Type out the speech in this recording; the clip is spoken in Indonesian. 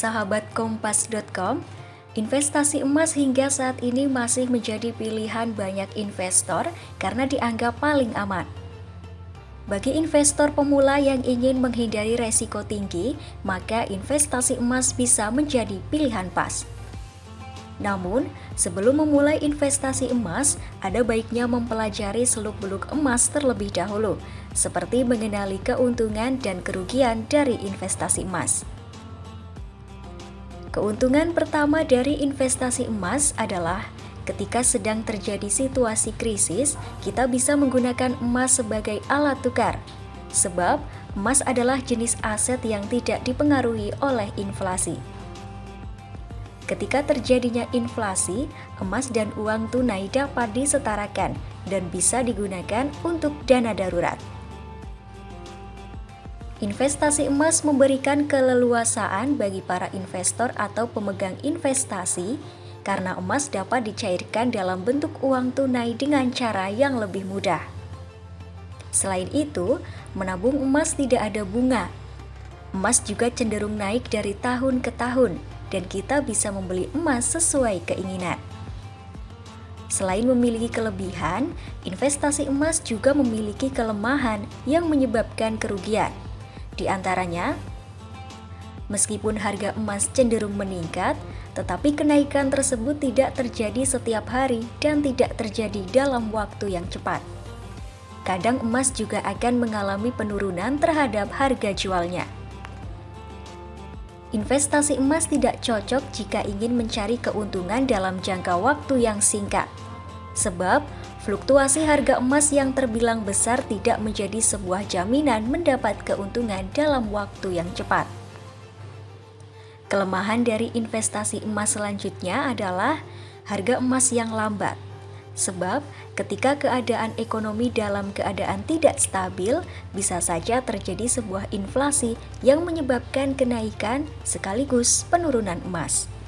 Sahabat Kompas.com, investasi emas hingga saat ini masih menjadi pilihan banyak investor karena dianggap paling aman. Bagi investor pemula yang ingin menghindari resiko tinggi, maka investasi emas bisa menjadi pilihan pas. Namun, sebelum memulai investasi emas, ada baiknya mempelajari seluk-beluk emas terlebih dahulu, seperti mengenali keuntungan dan kerugian dari investasi emas. Keuntungan pertama dari investasi emas adalah ketika sedang terjadi situasi krisis, kita bisa menggunakan emas sebagai alat tukar. Sebab, emas adalah jenis aset yang tidak dipengaruhi oleh inflasi. Ketika terjadinya inflasi, emas dan uang tunai dapat disetarakan dan bisa digunakan untuk dana darurat. Investasi emas memberikan keleluasaan bagi para investor atau pemegang investasi karena emas dapat dicairkan dalam bentuk uang tunai dengan cara yang lebih mudah. Selain itu, menabung emas tidak ada bunga. Emas juga cenderung naik dari tahun ke tahun dan kita bisa membeli emas sesuai keinginan. Selain memiliki kelebihan, investasi emas juga memiliki kelemahan yang menyebabkan kerugian. Di antaranya, meskipun harga emas cenderung meningkat, tetapi kenaikan tersebut tidak terjadi setiap hari dan tidak terjadi dalam waktu yang cepat. Kadang emas juga akan mengalami penurunan terhadap harga jualnya. Investasi emas tidak cocok jika ingin mencari keuntungan dalam jangka waktu yang singkat. Sebab, fluktuasi harga emas yang terbilang besar tidak menjadi sebuah jaminan mendapat keuntungan dalam waktu yang cepat. Kelemahan dari investasi emas selanjutnya adalah harga emas yang lambat. Sebab, ketika keadaan ekonomi dalam keadaan tidak stabil, bisa saja terjadi sebuah inflasi yang menyebabkan kenaikan sekaligus penurunan emas.